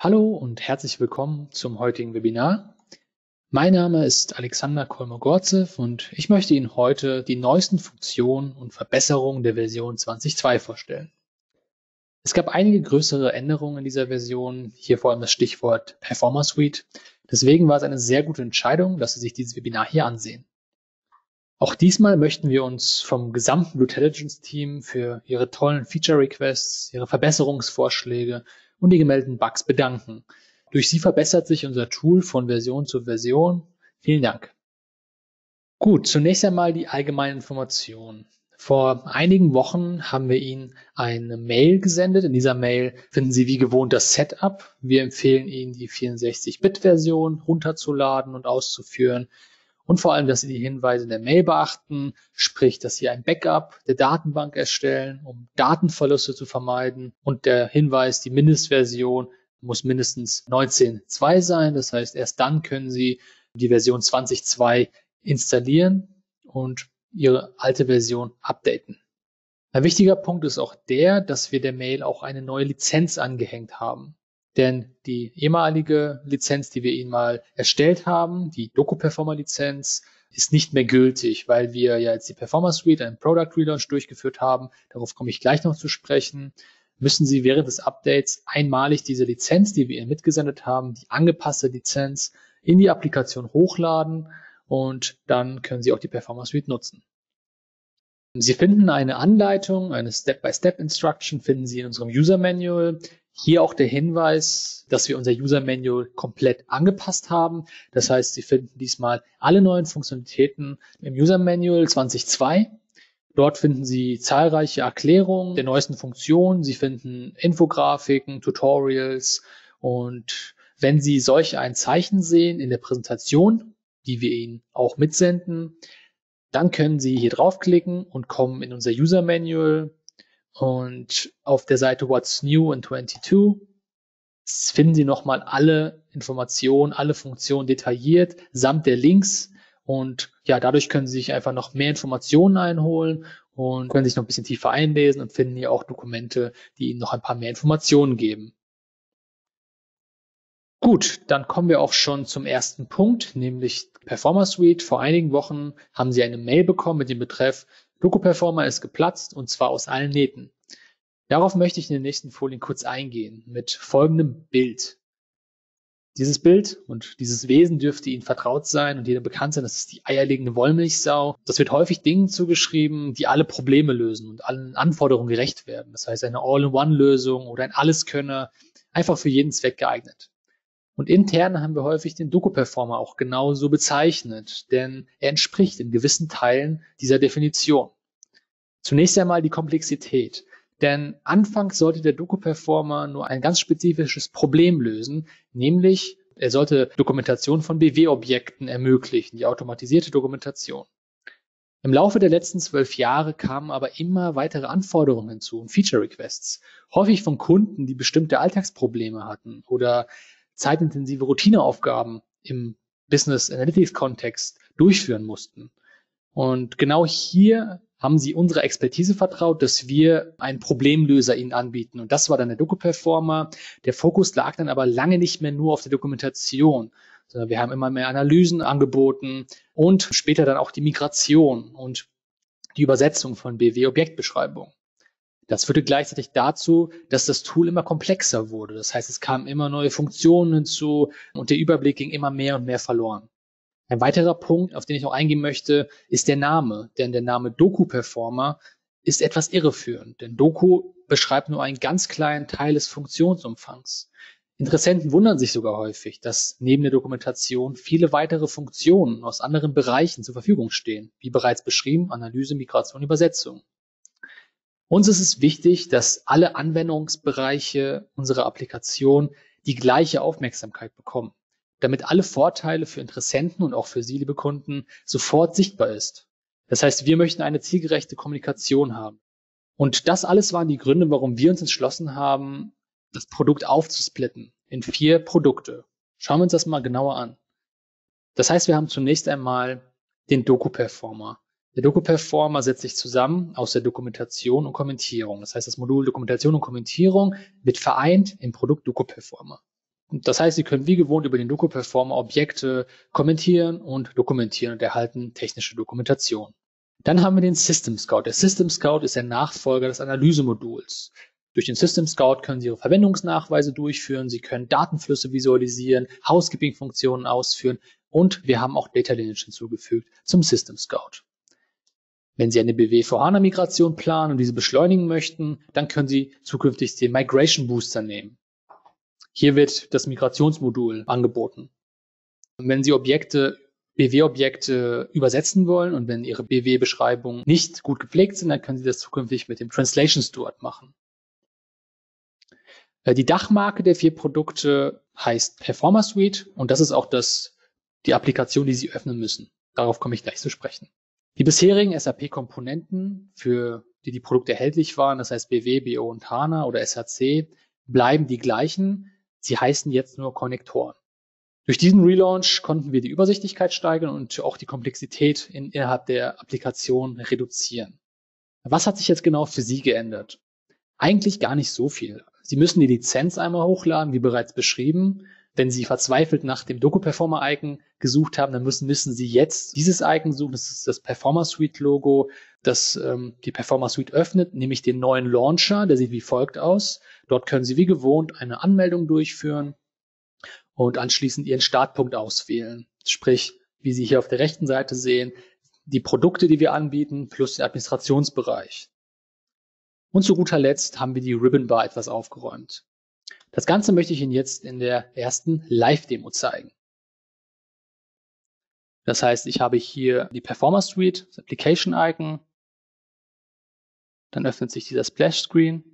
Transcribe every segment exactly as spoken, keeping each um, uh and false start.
Hallo und herzlich willkommen zum heutigen Webinar. Mein Name ist Alexander Kolmogorzew und ich möchte Ihnen heute die neuesten Funktionen und Verbesserungen der Version zwanzig Punkt zwei vorstellen. Es gab einige größere Änderungen in dieser Version, hier vor allem das Stichwort Performer Suite. Deswegen war es eine sehr gute Entscheidung, dass Sie sich dieses Webinar hier ansehen. Auch diesmal möchten wir uns vom gesamten Blue Intelligence Team für Ihre tollen Feature-Requests, Ihre Verbesserungsvorschläge und die gemeldeten Bugs bedanken. Durch sie verbessert sich unser Tool von Version zu Version. Vielen Dank. Gut, zunächst einmal die allgemeinen Informationen. Vor einigen Wochen haben wir Ihnen eine Mail gesendet. In dieser Mail finden Sie wie gewohnt das Setup. Wir empfehlen Ihnen, die vierundsechzig Bit Version runterzuladen und auszuführen. Und vor allem, dass Sie die Hinweise in der Mail beachten, sprich, dass Sie ein Backup der Datenbank erstellen, um Datenverluste zu vermeiden. Und der Hinweis, die Mindestversion muss mindestens neunzehn Punkt zwei sein. Das heißt, erst dann können Sie die Version zwanzig Punkt zwei installieren und Ihre alte Version updaten. Ein wichtiger Punkt ist auch der, dass wir der Mail auch eine neue Lizenz angehängt haben. Denn die ehemalige Lizenz, die wir Ihnen mal erstellt haben, die Doku-Performer-Lizenz, ist nicht mehr gültig, weil wir ja jetzt die Performer Suite, einen Product Relaunch durchgeführt haben. Darauf komme ich gleich noch zu sprechen. Müssen Sie während des Updates einmalig diese Lizenz, die wir Ihnen mitgesendet haben, die angepasste Lizenz, in die Applikation hochladen und dann können Sie auch die Performer Suite nutzen. Sie finden eine Anleitung, eine Step-by-Step-Instruction, finden Sie in unserem User-Manual. Hier auch der Hinweis, dass wir unser User-Manual komplett angepasst haben. Das heißt, Sie finden diesmal alle neuen Funktionalitäten im User-Manual zwanzig Punkt zwei. Dort finden Sie zahlreiche Erklärungen der neuesten Funktionen. Sie finden Infografiken, Tutorials. Und wenn Sie solch ein Zeichen sehen in der Präsentation, die wir Ihnen auch mitsenden, dann können Sie hier draufklicken und kommen in unser User-Manual. Und auf der Seite What's New in twenty-two finden Sie nochmal alle Informationen, alle Funktionen detailliert, samt der Links. Und ja, dadurch können Sie sich einfach noch mehr Informationen einholen und können sich noch ein bisschen tiefer einlesen und finden hier auch Dokumente, die Ihnen noch ein paar mehr Informationen geben. Gut, dann kommen wir auch schon zum ersten Punkt, nämlich Performer Suite. Vor einigen Wochen haben Sie eine Mail bekommen mit dem Betreff Doku-Performer ist geplatzt und zwar aus allen Nähten. Darauf möchte ich in den nächsten Folien kurz eingehen mit folgendem Bild. Dieses Bild und dieses Wesen dürfte Ihnen vertraut sein und jedem bekannt sein, das ist die eierlegende Wollmilchsau. Das wird häufig Dingen zugeschrieben, die alle Probleme lösen und allen Anforderungen gerecht werden. Das heißt, eine All-in-One-Lösung oder ein Alleskönner, einfach für jeden Zweck geeignet. Und intern haben wir häufig den Doku-Performer auch genauso bezeichnet, denn er entspricht in gewissen Teilen dieser Definition. Zunächst einmal die Komplexität, denn anfangs sollte der Doku-Performer nur ein ganz spezifisches Problem lösen, nämlich er sollte Dokumentation von B W-Objekten ermöglichen, die automatisierte Dokumentation. Im Laufe der letzten zwölf Jahre kamen aber immer weitere Anforderungen hinzu und Feature-Requests, häufig von Kunden, die bestimmte Alltagsprobleme hatten oder zeitintensive Routineaufgaben im Business Analytics Kontext durchführen mussten. Und genau hier haben sie unserer Expertise vertraut, dass wir einen Problemlöser ihnen anbieten. Und das war dann der Doku-Performer. Der Fokus lag dann aber lange nicht mehr nur auf der Dokumentation, sondern wir haben immer mehr Analysen angeboten und später dann auch die Migration und die Übersetzung von B W-Objektbeschreibungen. Das führte gleichzeitig dazu, dass das Tool immer komplexer wurde. Das heißt, es kamen immer neue Funktionen hinzu und der Überblick ging immer mehr und mehr verloren. Ein weiterer Punkt, auf den ich noch eingehen möchte, ist der Name. Denn der Name Doku-Performer ist etwas irreführend. Denn Doku beschreibt nur einen ganz kleinen Teil des Funktionsumfangs. Interessenten wundern sich sogar häufig, dass neben der Dokumentation viele weitere Funktionen aus anderen Bereichen zur Verfügung stehen. Wie bereits beschrieben, Analyse, Migration, Übersetzung. Uns ist es wichtig, dass alle Anwendungsbereiche unserer Applikation die gleiche Aufmerksamkeit bekommen, damit alle Vorteile für Interessenten und auch für Sie, liebe Kunden, sofort sichtbar ist. Das heißt, wir möchten eine zielgerechte Kommunikation haben. Und das alles waren die Gründe, warum wir uns entschlossen haben, das Produkt aufzusplitten in vier Produkte. Schauen wir uns das mal genauer an. Das heißt, wir haben zunächst einmal den Doku-Performer. Der Doku-Performer setzt sich zusammen aus der Dokumentation und Kommentierung. Das heißt, das Modul Dokumentation und Kommentierung wird vereint im Produkt Doku-Performer. Das heißt, Sie können wie gewohnt über den Doku-Performer Objekte kommentieren und dokumentieren und erhalten technische Dokumentation. Dann haben wir den System-Scout. Der System-Scout ist der Nachfolger des Analysemoduls. Durch den System-Scout können Sie Ihre Verwendungsnachweise durchführen, Sie können Datenflüsse visualisieren, Housekeeping-Funktionen ausführen und wir haben auch Data Lineage hinzugefügt zum System-Scout. Wenn Sie eine B W vier HANA-Migration planen und diese beschleunigen möchten, dann können Sie zukünftig den Migration-Booster nehmen. Hier wird das Migrationsmodul angeboten. Und wenn Sie Objekte, B W-Objekte übersetzen wollen und wenn Ihre B W-Beschreibungen nicht gut gepflegt sind, dann können Sie das zukünftig mit dem Translation-Steward machen. Die Dachmarke der vier Produkte heißt Performer Suite und das ist auch das, die Applikation, die Sie öffnen müssen. Darauf komme ich gleich zu sprechen. Die bisherigen S A P-Komponenten, für die die Produkte erhältlich waren, das heißt B W, B O und HANA oder S A C, bleiben die gleichen. Sie heißen jetzt nur Konnektoren. Durch diesen Relaunch konnten wir die Übersichtlichkeit steigern und auch die Komplexität in, innerhalb der Applikation reduzieren. Was hat sich jetzt genau für Sie geändert? Eigentlich gar nicht so viel. Sie müssen die Lizenz einmal hochladen, wie bereits beschrieben. Wenn Sie verzweifelt nach dem Doku-Performer-Icon gesucht haben, dann müssen, müssen Sie jetzt dieses Icon suchen. Das ist das Performer-Suite-Logo, das ähm, die Performer-Suite öffnet, nämlich den neuen Launcher. Der sieht wie folgt aus. Dort können Sie wie gewohnt eine Anmeldung durchführen und anschließend Ihren Startpunkt auswählen. Sprich, wie Sie hier auf der rechten Seite sehen, die Produkte, die wir anbieten, plus den Administrationsbereich. Und zu guter Letzt haben wir die Ribbon Bar etwas aufgeräumt. Das Ganze möchte ich Ihnen jetzt in der ersten Live-Demo zeigen. Das heißt, ich habe hier die Performer Suite, das Application-Icon. Dann öffnet sich dieser Splash-Screen.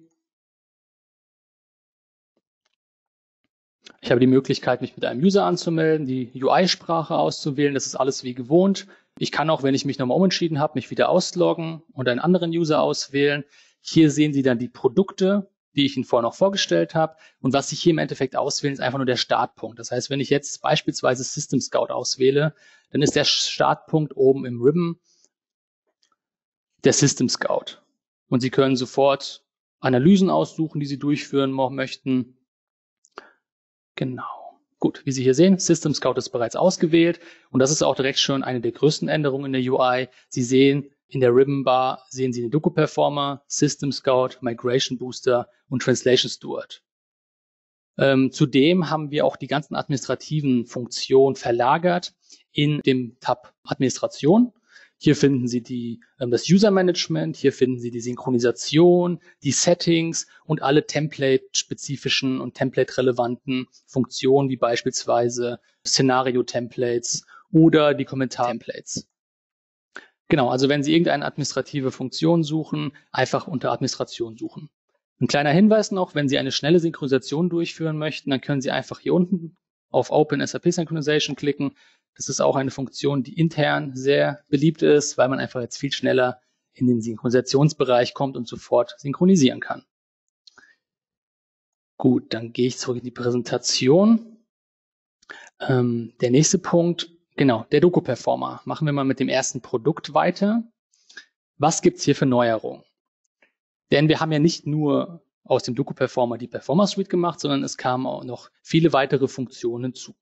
Ich habe die Möglichkeit, mich mit einem User anzumelden, die U I-Sprache auszuwählen. Das ist alles wie gewohnt. Ich kann auch, wenn ich mich nochmal umentschieden habe, mich wieder ausloggen und einen anderen User auswählen. Hier sehen Sie dann die Produkte, die ich Ihnen vorher noch vorgestellt habe. Und was ich hier im Endeffekt auswähle, ist einfach nur der Startpunkt. Das heißt, wenn ich jetzt beispielsweise System Scout auswähle, dann ist der Startpunkt oben im Ribbon der System Scout. Und Sie können sofort Analysen aussuchen, die Sie durchführen möchten. Genau. Gut, wie Sie hier sehen, System Scout ist bereits ausgewählt. Und das ist auch direkt schon eine der größten Änderungen in der U I. Sie sehen, in der Ribbon Bar sehen Sie den Doku-Performer, System Scout, Migration Booster und Translation Steward. Ähm, zudem haben wir auch die ganzen administrativen Funktionen verlagert in dem Tab Administration. Hier finden Sie die, ähm, das User Management, hier finden Sie die Synchronisation, die Settings und alle Template-spezifischen und Template-relevanten Funktionen wie beispielsweise Szenario-Templates oder die Kommentar-Templates. Genau, also wenn Sie irgendeine administrative Funktion suchen, einfach unter Administration suchen. Ein kleiner Hinweis noch, wenn Sie eine schnelle Synchronisation durchführen möchten, dann können Sie einfach hier unten auf Open S A P Synchronization klicken. Das ist auch eine Funktion, die intern sehr beliebt ist, weil man einfach jetzt viel schneller in den Synchronisationsbereich kommt und sofort synchronisieren kann. Gut, dann gehe ich zurück in die Präsentation. Ähm, der nächste Punkt. Genau, der Doku-Performer. Machen wir mal mit dem ersten Produkt weiter. Was gibt es hier für Neuerungen? Denn wir haben ja nicht nur aus dem Doku-Performer die Performer Suite gemacht, sondern es kamen auch noch viele weitere Funktionen hinzu.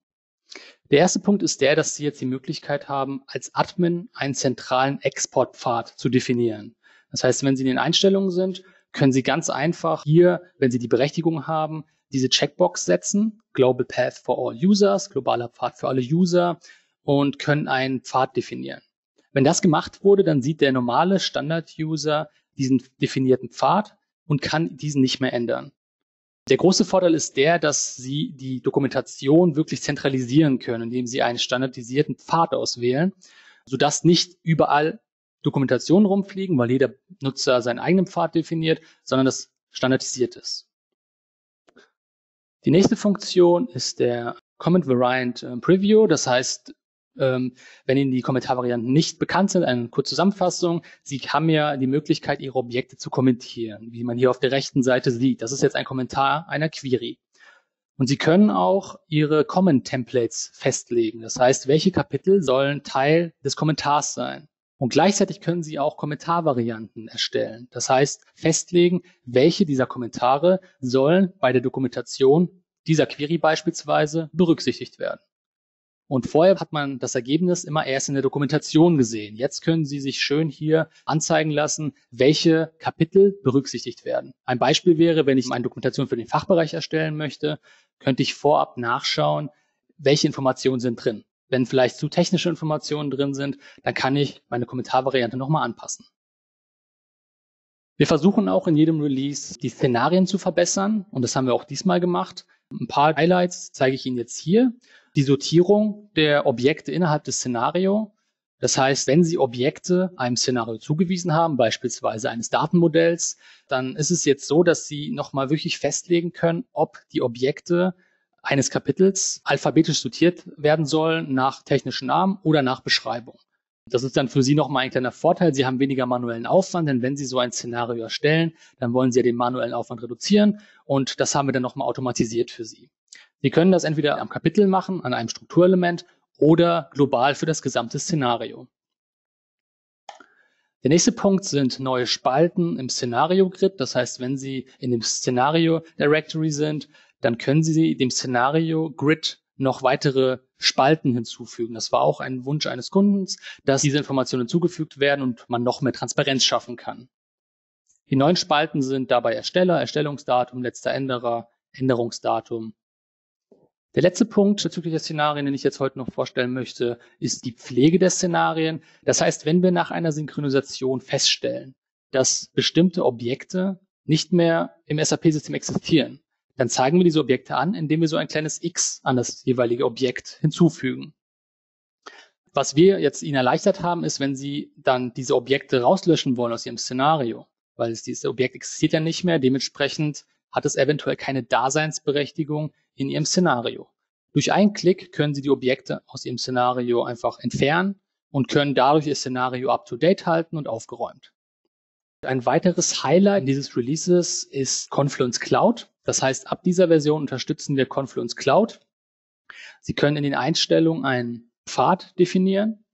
Der erste Punkt ist der, dass Sie jetzt die Möglichkeit haben, als Admin einen zentralen Exportpfad zu definieren. Das heißt, wenn Sie in den Einstellungen sind, können Sie ganz einfach hier, wenn Sie die Berechtigung haben, diese Checkbox setzen. Global Path for all users, globaler Pfad für alle User, und können einen Pfad definieren. Wenn das gemacht wurde, dann sieht der normale Standard-User diesen definierten Pfad und kann diesen nicht mehr ändern. Der große Vorteil ist der, dass Sie die Dokumentation wirklich zentralisieren können, indem Sie einen standardisierten Pfad auswählen, sodass nicht überall Dokumentationen rumfliegen, weil jeder Nutzer seinen eigenen Pfad definiert, sondern das standardisiert ist. Die nächste Funktion ist der Comment Variant Preview, das heißt, wenn Ihnen die Kommentarvarianten nicht bekannt sind, eine kurze Zusammenfassung. Sie haben ja die Möglichkeit, Ihre Objekte zu kommentieren, wie man hier auf der rechten Seite sieht. Das ist jetzt ein Kommentar einer Query. Und Sie können auch Ihre Comment-Templates festlegen. Das heißt, welche Kapitel sollen Teil des Kommentars sein? Und gleichzeitig können Sie auch Kommentarvarianten erstellen. Das heißt, festlegen, welche dieser Kommentare sollen bei der Dokumentation dieser Query beispielsweise berücksichtigt werden. Und vorher hat man das Ergebnis immer erst in der Dokumentation gesehen. Jetzt können Sie sich schön hier anzeigen lassen, welche Kapitel berücksichtigt werden. Ein Beispiel wäre, wenn ich eine Dokumentation für den Fachbereich erstellen möchte, könnte ich vorab nachschauen, welche Informationen sind drin. Wenn vielleicht zu technische Informationen drin sind, dann kann ich meine Kommentarvariante nochmal anpassen. Wir versuchen auch in jedem Release, die Szenarien zu verbessern. Und das haben wir auch diesmal gemacht. Ein paar Highlights zeige ich Ihnen jetzt hier. Die Sortierung der Objekte innerhalb des Szenarios. Das heißt, wenn Sie Objekte einem Szenario zugewiesen haben, beispielsweise eines Datenmodells, dann ist es jetzt so, dass Sie nochmal wirklich festlegen können, ob die Objekte eines Kapitels alphabetisch sortiert werden sollen nach technischen Namen oder nach Beschreibung. Das ist dann für Sie nochmal ein kleiner Vorteil. Sie haben weniger manuellen Aufwand, denn wenn Sie so ein Szenario erstellen, dann wollen Sie ja den manuellen Aufwand reduzieren und das haben wir dann nochmal automatisiert für Sie. Sie können das entweder am Kapitel machen, an einem Strukturelement oder global für das gesamte Szenario. Der nächste Punkt sind neue Spalten im Szenario-Grid. Das heißt, wenn Sie in dem Szenario-Directory sind, dann können Sie dem Szenario-Grid noch weitere Spalten hinzufügen. Das war auch ein Wunsch eines Kundens, dass diese Informationen hinzugefügt werden und man noch mehr Transparenz schaffen kann. Die neuen Spalten sind dabei Ersteller, Erstellungsdatum, letzter Änderer, Änderungsdatum. Der letzte Punkt bezüglich der Szenarien, den ich jetzt heute noch vorstellen möchte, ist die Pflege der Szenarien. Das heißt, wenn wir nach einer Synchronisation feststellen, dass bestimmte Objekte nicht mehr im S A P-System existieren, dann zeigen wir diese Objekte an, indem wir so ein kleines X an das jeweilige Objekt hinzufügen. Was wir jetzt Ihnen erleichtert haben, ist, wenn Sie dann diese Objekte rauslöschen wollen aus Ihrem Szenario, weil es, dieses Objekt existiert ja nicht mehr, dementsprechend hat es eventuell keine Daseinsberechtigung in Ihrem Szenario. Durch einen Klick können Sie die Objekte aus Ihrem Szenario einfach entfernen und können dadurch Ihr Szenario up-to-date halten und aufgeräumt. Ein weiteres Highlight dieses Releases ist Confluence Cloud. Das heißt, ab dieser Version unterstützen wir Confluence Cloud. Sie können in den Einstellungen einen Pfad definieren.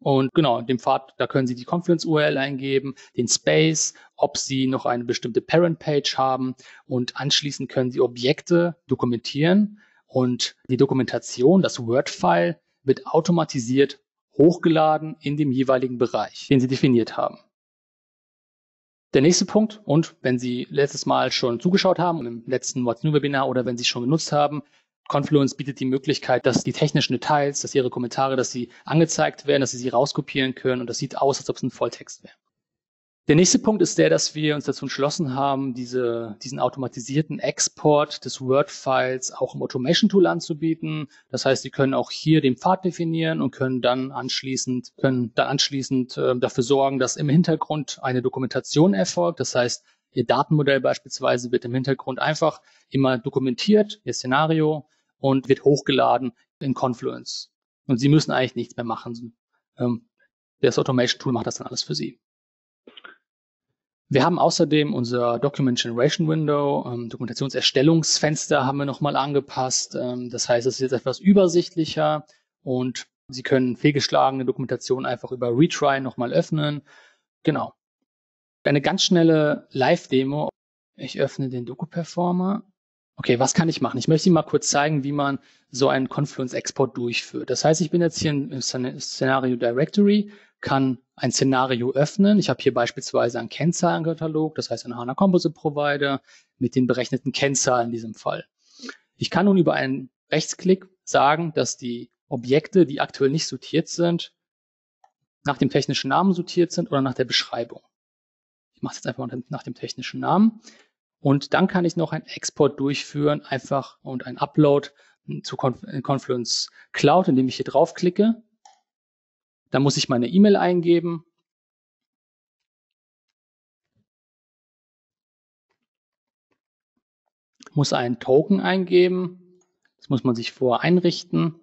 Und genau, dem Pfad, da können Sie die Confluence-U R L eingeben, den Space, ob Sie noch eine bestimmte Parent-Page haben. Und anschließend können Sie Objekte dokumentieren. Und die Dokumentation, das Word-File, wird automatisiert hochgeladen in dem jeweiligen Bereich, den Sie definiert haben. Der nächste Punkt, und wenn Sie letztes Mal schon zugeschaut haben, im letzten What's New Webinar oder wenn Sie es schon genutzt haben, Confluence bietet die Möglichkeit, dass die technischen Details, dass Ihre Kommentare, dass sie angezeigt werden, dass Sie sie rauskopieren können und das sieht aus, als ob es ein Volltext wäre. Der nächste Punkt ist der, dass wir uns dazu entschlossen haben, diese, diesen automatisierten Export des Word-Files auch im Automation-Tool anzubieten. Das heißt, Sie können auch hier den Pfad definieren und können dann anschließend, können dann anschließend äh, dafür sorgen, dass im Hintergrund eine Dokumentation erfolgt. Das heißt, Ihr Datenmodell beispielsweise wird im Hintergrund einfach immer dokumentiert, Ihr Szenario, und wird hochgeladen in Confluence. Und Sie müssen eigentlich nichts mehr machen. Ähm, das Automation-Tool macht das dann alles für Sie. Wir haben außerdem unser Document Generation Window, ähm, Dokumentationserstellungsfenster haben wir nochmal angepasst. Ähm, das heißt, es ist jetzt etwas übersichtlicher und Sie können fehlgeschlagene Dokumentation einfach über Retry nochmal öffnen. Genau. Eine ganz schnelle Live-Demo. Ich öffne den Doku-Performer. Okay, was kann ich machen? Ich möchte Ihnen mal kurz zeigen, wie man so einen Confluence-Export durchführt. Das heißt, ich bin jetzt hier im Szenario Directory, kann ein Szenario öffnen. Ich habe hier beispielsweise einen Kennzahlenkatalog, das heißt einen HANA Composite Provider mit den berechneten Kennzahlen in diesem Fall. Ich kann nun über einen Rechtsklick sagen, dass die Objekte, die aktuell nicht sortiert sind, nach dem technischen Namen sortiert sind oder nach der Beschreibung. Ich mache es jetzt einfach mal nach dem technischen Namen. Und dann kann ich noch einen Export durchführen, einfach und einen Upload zu Confluence Cloud, indem ich hier draufklicke. Dann muss ich meine E-Mail eingeben. Muss einen Token eingeben. Das muss man sich vorher einrichten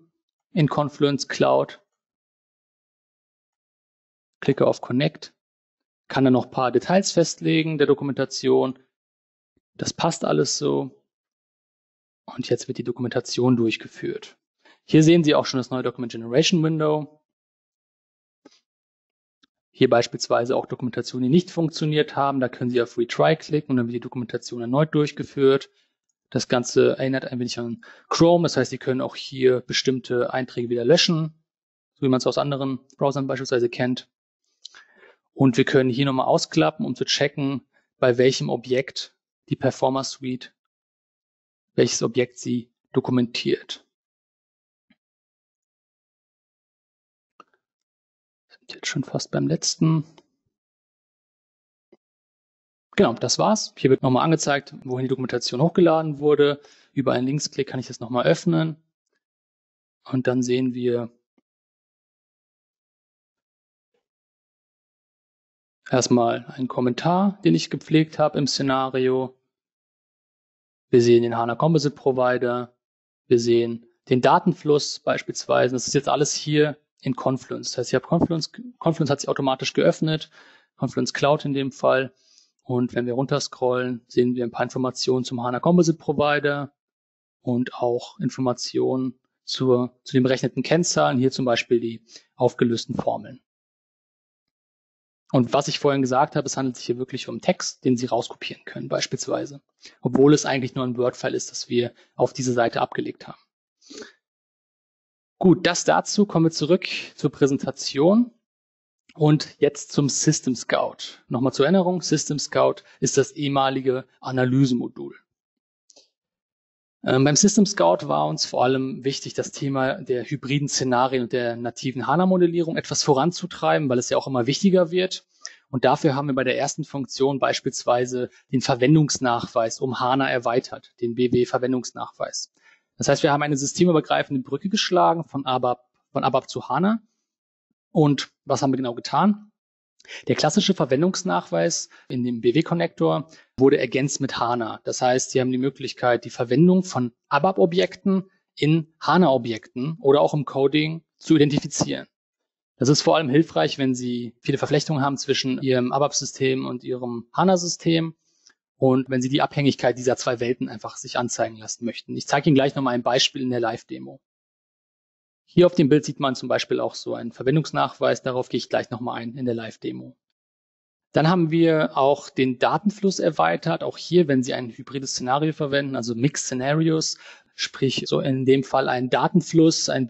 in Confluence Cloud. Klicke auf Connect. Kann dann noch ein paar Details festlegen der Dokumentation. Das passt alles so. Und jetzt wird die Dokumentation durchgeführt. Hier sehen Sie auch schon das neue Document Generation Window. Hier beispielsweise auch Dokumentationen, die nicht funktioniert haben. Da können Sie auf Retry klicken und dann wird die Dokumentation erneut durchgeführt. Das Ganze erinnert ein wenig an Chrome, das heißt, Sie können auch hier bestimmte Einträge wieder löschen, so wie man es aus anderen Browsern beispielsweise kennt. Und wir können hier nochmal ausklappen, um zu checken, bei welchem Objekt die Performer Suite, welches Objekt sie dokumentiert. Wir sind jetzt schon fast beim letzten. Genau, das war's. Hier wird nochmal angezeigt, wohin die Dokumentation hochgeladen wurde. Über einen Linksklick kann ich das nochmal öffnen. Und dann sehen wir erstmal einen Kommentar, den ich gepflegt habe im Szenario. Wir sehen den HANA Composite Provider. Wir sehen den Datenfluss beispielsweise. Das ist jetzt alles hier in Confluence. Das heißt, ich habe Confluence, Confluence hat sich automatisch geöffnet. Confluence Cloud in dem Fall. Und wenn wir runterscrollen, sehen wir ein paar Informationen zum HANA Composite Provider und auch Informationen zur, zu den berechneten Kennzahlen, hier zum Beispiel die aufgelösten Formeln. Und was ich vorhin gesagt habe, es handelt sich hier wirklich um Text, den Sie rauskopieren können beispielsweise, obwohl es eigentlich nur ein Word-File ist, das wir auf diese Seite abgelegt haben. Gut, das dazu. Kommen wir zurück zur Präsentation. Und jetzt zum System Scout. Nochmal zur Erinnerung, System Scout ist das ehemalige Analysemodul. Ähm, beim System Scout war uns vor allem wichtig, das Thema der hybriden Szenarien und der nativen HANA-Modellierung etwas voranzutreiben, weil es ja auch immer wichtiger wird. Und dafür haben wir bei der ersten Funktion beispielsweise den Verwendungsnachweis um HANA erweitert, den B W-Verwendungsnachweis. Das heißt, wir haben eine systemübergreifende Brücke geschlagen von ABAP, von ABAP zu HANA. Und was haben wir genau getan? Der klassische Verwendungsnachweis in dem B W-Connector wurde ergänzt mit HANA. Das heißt, Sie haben die Möglichkeit, die Verwendung von ABAP-Objekten in HANA-Objekten oder auch im Coding zu identifizieren. Das ist vor allem hilfreich, wenn Sie viele Verflechtungen haben zwischen Ihrem ABAP-System und Ihrem HANA-System und wenn Sie die Abhängigkeit dieser zwei Welten einfach sich anzeigen lassen möchten. Ich zeige Ihnen gleich nochmal ein Beispiel in der Live-Demo. Hier auf dem Bild sieht man zum Beispiel auch so einen Verwendungsnachweis. Darauf gehe ich gleich nochmal ein in der Live-Demo. Dann haben wir auch den Datenfluss erweitert. Auch hier, wenn Sie ein hybrides Szenario verwenden, also Mixed Scenarios, sprich so in dem Fall einen Datenfluss, ein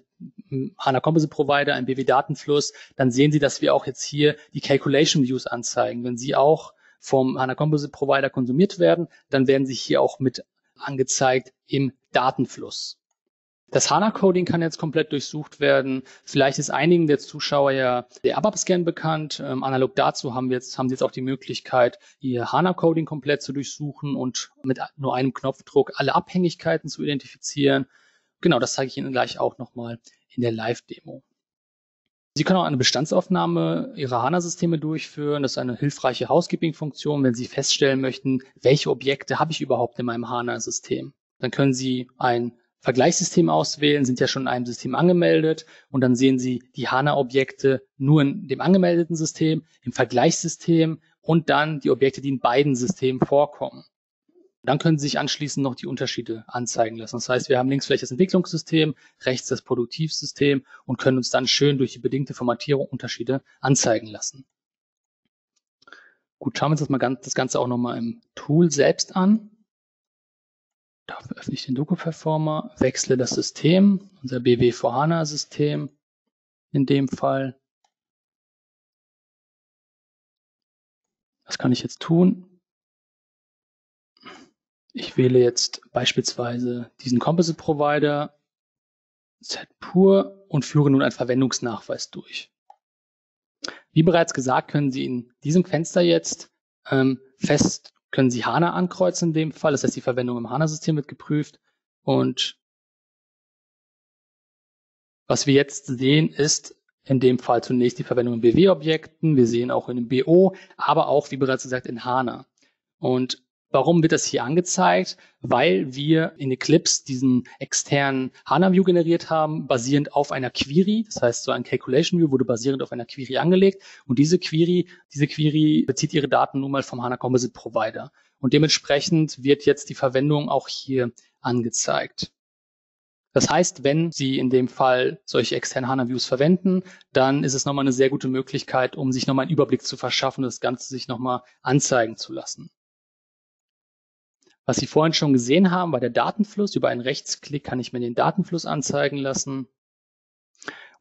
HANA Composite Provider, ein B W-Datenfluss, dann sehen Sie, dass wir auch jetzt hier die Calculation Views anzeigen. Wenn Sie auch vom HANA Composite Provider konsumiert werden, dann werden Sie hier auch mit angezeigt im Datenfluss. Das HANA-Coding kann jetzt komplett durchsucht werden. Vielleicht ist einigen der Zuschauer ja der ABAP-Scan bekannt. Ähm, analog dazu haben, wir jetzt, haben Sie jetzt auch die Möglichkeit, Ihr HANA-Coding komplett zu durchsuchen und mit nur einem Knopfdruck alle Abhängigkeiten zu identifizieren. Genau, das zeige ich Ihnen gleich auch nochmal in der Live-Demo. Sie können auch eine Bestandsaufnahme Ihrer HANA-Systeme durchführen. Das ist eine hilfreiche Housekeeping-Funktion, wenn Sie feststellen möchten, welche Objekte habe ich überhaupt in meinem HANA-System. Dann können Sie ein Vergleichssystem auswählen, sind ja schon in einem System angemeldet und dann sehen Sie die HANA-Objekte nur in dem angemeldeten System, im Vergleichssystem und dann die Objekte, die in beiden Systemen vorkommen. Dann können Sie sich anschließend noch die Unterschiede anzeigen lassen. Das heißt, wir haben links vielleicht das Entwicklungssystem, rechts das Produktivsystem und können uns dann schön durch die bedingte Formatierung Unterschiede anzeigen lassen. Gut, schauen wir uns das, mal ganz, das Ganze auch nochmal im Tool selbst an. Dafür öffne ich den Doku-Performer, wechsle das System, unser B W vier HANA-System in dem Fall. Was kann ich jetzt tun? Ich wähle jetzt beispielsweise diesen Composite Provider Z-Pur und führe nun einen Verwendungsnachweis durch. Wie bereits gesagt, können Sie in diesem Fenster jetzt ähm, fest können Sie HANA ankreuzen in dem Fall, das heißt, die Verwendung im HANA-System wird geprüft. Und was wir jetzt sehen, ist in dem Fall zunächst die Verwendung in B W-Objekten, wir sehen auch in dem B O, aber auch, wie bereits gesagt, in HANA. Und warum wird das hier angezeigt? Weil wir in Eclipse diesen externen HANA-View generiert haben, basierend auf einer Query. Das heißt, so ein Calculation-View wurde basierend auf einer Query angelegt. Und diese Query, diese Query bezieht ihre Daten nun mal vom HANA Composite Provider. Und dementsprechend wird jetzt die Verwendung auch hier angezeigt. Das heißt, wenn Sie in dem Fall solche externen HANA-Views verwenden, dann ist es nochmal eine sehr gute Möglichkeit, um sich nochmal einen Überblick zu verschaffen und das Ganze sich nochmal anzeigen zu lassen. Was Sie vorhin schon gesehen haben, war der Datenfluss. Über einen Rechtsklick kann ich mir den Datenfluss anzeigen lassen.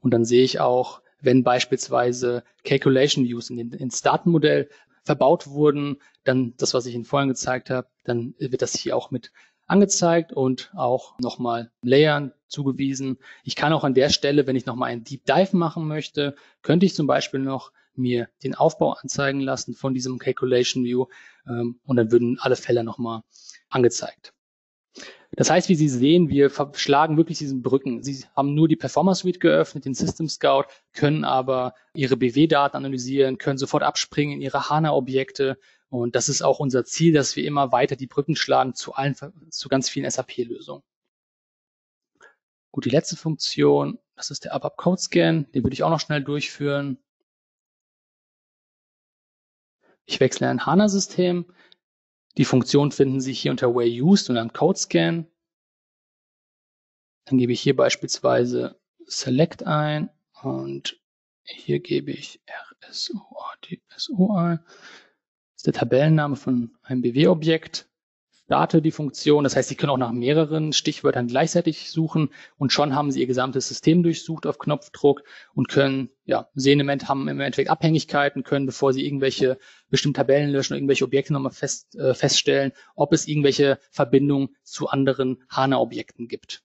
Und dann sehe ich auch, wenn beispielsweise Calculation Views in den, ins Datenmodell verbaut wurden, dann das, was ich Ihnen vorhin gezeigt habe, dann wird das hier auch mit angezeigt und auch nochmal Layern zugewiesen. Ich kann auch an der Stelle, wenn ich nochmal einen Deep Dive machen möchte, könnte ich zum Beispiel noch mir den Aufbau anzeigen lassen von diesem Calculation View ähm, und dann würden alle Felder nochmal angezeigt. Das heißt, wie Sie sehen, wir schlagen wirklich diesen Brücken. Sie haben nur die Performer Suite geöffnet, den System-Scout, können aber Ihre B W-Daten analysieren, können sofort abspringen in Ihre HANA-Objekte. Und das ist auch unser Ziel, dass wir immer weiter die Brücken schlagen zu allen, zu ganz vielen S A P-Lösungen. Gut, die letzte Funktion, das ist der ABAP Code Scan. Den würde ich auch noch schnell durchführen. Ich wechsle ein HANA-System. Die Funktion finden Sie hier unter Where Used und dann Code Scan. Dann gebe ich hier beispielsweise Select ein und hier gebe ich R S O A D S O ein. Das ist der Tabellenname von einem B W-Objekt. Starte die Funktion, das heißt, Sie können auch nach mehreren Stichwörtern gleichzeitig suchen und schon haben Sie Ihr gesamtes System durchsucht auf Knopfdruck und können, ja, sehen im Endeffekt, haben im Endeffekt Abhängigkeiten, können, bevor Sie irgendwelche bestimmten Tabellen löschen oder irgendwelche Objekte nochmal fest, äh, feststellen, ob es irgendwelche Verbindungen zu anderen HANA-Objekten gibt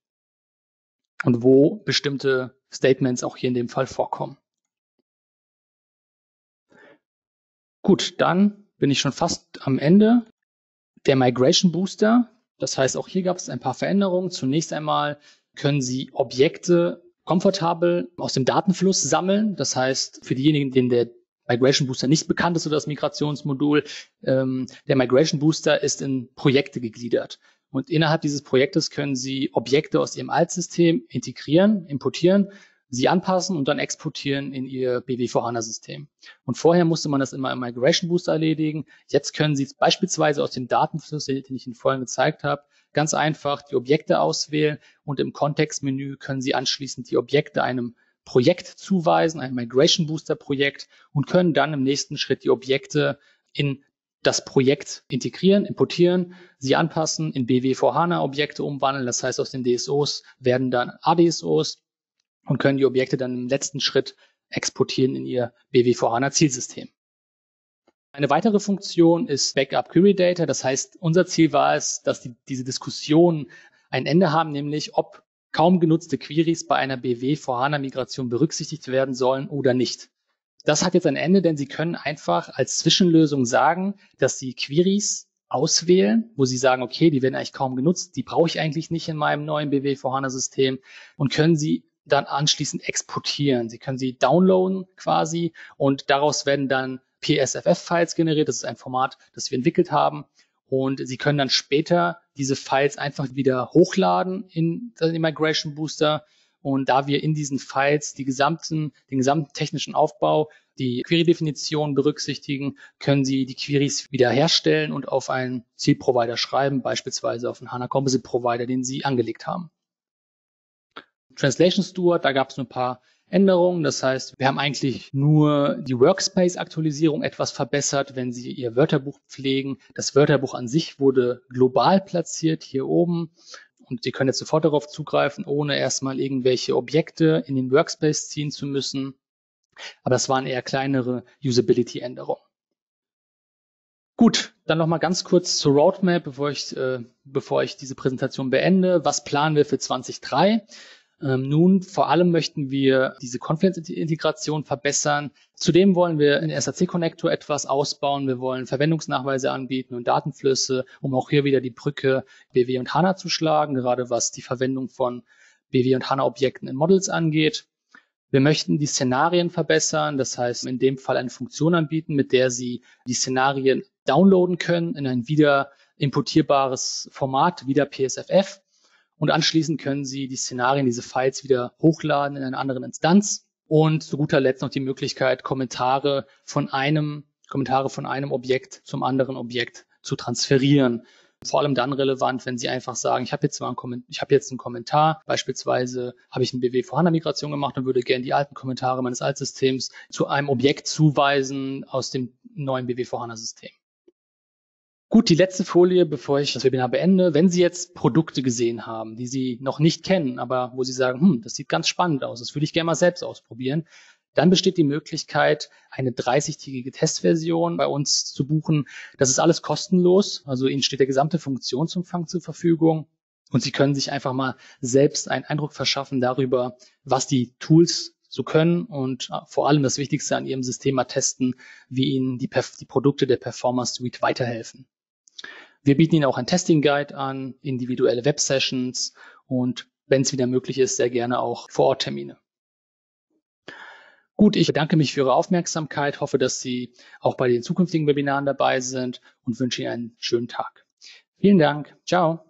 und wo bestimmte Statements auch hier in dem Fall vorkommen. Gut, dann bin ich schon fast am Ende. Der Migration-Booster, das heißt, auch hier gab es ein paar Veränderungen. Zunächst einmal können Sie Objekte komfortabel aus dem Datenfluss sammeln. Das heißt, für diejenigen, denen der Migration-Booster nicht bekannt ist oder das Migrationsmodul, ähm, der Migration-Booster ist in Projekte gegliedert. Und innerhalb dieses Projektes können Sie Objekte aus Ihrem Altsystem integrieren, importieren, sie anpassen und dann exportieren in Ihr B W vier HANA-System. Und vorher musste man das immer im Migration Booster erledigen. Jetzt können Sie beispielsweise aus dem Datenfluss, den ich Ihnen vorhin gezeigt habe, ganz einfach die Objekte auswählen und im Kontextmenü können Sie anschließend die Objekte einem Projekt zuweisen, einem Migration Booster Projekt, und können dann im nächsten Schritt die Objekte in das Projekt integrieren, importieren, sie anpassen, in B W vier HANA Objekte umwandeln. Das heißt, aus den D S Os werden dann A D S Os, und können die Objekte dann im letzten Schritt exportieren in Ihr B W vier HANA-Zielsystem. Eine weitere Funktion ist Backup Query Data. Das heißt, unser Ziel war es, dass die, diese Diskussionen ein Ende haben, nämlich ob kaum genutzte Queries bei einer B W vier HANA-Migration berücksichtigt werden sollen oder nicht. Das hat jetzt ein Ende, denn Sie können einfach als Zwischenlösung sagen, dass Sie Queries auswählen, wo Sie sagen, okay, die werden eigentlich kaum genutzt, die brauche ich eigentlich nicht in meinem neuen B W vier HANA-System, und können Sie dann anschließend exportieren. Sie können sie downloaden quasi und daraus werden dann P S F F-Files generiert. Das ist ein Format, das wir entwickelt haben, und Sie können dann später diese Files einfach wieder hochladen in den Migration Booster, und da wir in diesen Files die gesamten, den gesamten technischen Aufbau, die Query-Definition berücksichtigen, können Sie die Queries wieder herstellen und auf einen Zielprovider schreiben, beispielsweise auf einen HANA Composite Provider, den Sie angelegt haben. Translation-Steward, da gab es ein paar Änderungen. Das heißt, wir haben eigentlich nur die Workspace-Aktualisierung etwas verbessert, wenn Sie Ihr Wörterbuch pflegen. Das Wörterbuch an sich wurde global platziert, hier oben. Und Sie können jetzt sofort darauf zugreifen, ohne erstmal irgendwelche Objekte in den Workspace ziehen zu müssen. Aber das waren eher kleinere Usability-Änderungen. Gut, dann nochmal ganz kurz zur Roadmap, bevor ich, äh, bevor ich diese Präsentation beende. Was planen wir für zweitausenddrei? Nun, vor allem möchten wir diese Confluence-Integration verbessern. Zudem wollen wir den S A C-Connector etwas ausbauen. Wir wollen Verwendungsnachweise anbieten und Datenflüsse, um auch hier wieder die Brücke B W und HANA zu schlagen, gerade was die Verwendung von B W und HANA-Objekten in Models angeht. Wir möchten die Szenarien verbessern, das heißt in dem Fall eine Funktion anbieten, mit der Sie die Szenarien downloaden können in ein wieder importierbares Format, wieder P S F F. Und anschließend können Sie die Szenarien, diese Files wieder hochladen in einer anderen Instanz. Und zu guter Letzt noch die Möglichkeit, Kommentare von einem, Kommentare von einem Objekt zum anderen Objekt zu transferieren. Vor allem dann relevant, wenn Sie einfach sagen, ich habe jetzt mal einen Kommentar, ich habe jetzt einen Kommentar, beispielsweise habe ich eine B W vier HANA-Migration gemacht und würde gerne die alten Kommentare meines Altsystems zu einem Objekt zuweisen aus dem neuen B W vier HANA-System. Gut, die letzte Folie, bevor ich das Webinar beende. Wenn Sie jetzt Produkte gesehen haben, die Sie noch nicht kennen, aber wo Sie sagen, hm, das sieht ganz spannend aus, das würde ich gerne mal selbst ausprobieren, dann besteht die Möglichkeit, eine dreißigtägige Testversion bei uns zu buchen. Das ist alles kostenlos, also Ihnen steht der gesamte Funktionsumfang zur Verfügung und Sie können sich einfach mal selbst einen Eindruck verschaffen darüber, was die Tools so können und vor allem das Wichtigste an Ihrem System mal testen, wie Ihnen die, die Produkte der Performer Suite weiterhelfen. Wir bieten Ihnen auch einen Testing-Guide an, individuelle Web-Sessions und, wenn es wieder möglich ist, sehr gerne auch Vor-Ort-Termine. Gut, ich bedanke mich für Ihre Aufmerksamkeit, hoffe, dass Sie auch bei den zukünftigen Webinaren dabei sind und wünsche Ihnen einen schönen Tag. Vielen Dank. Ciao.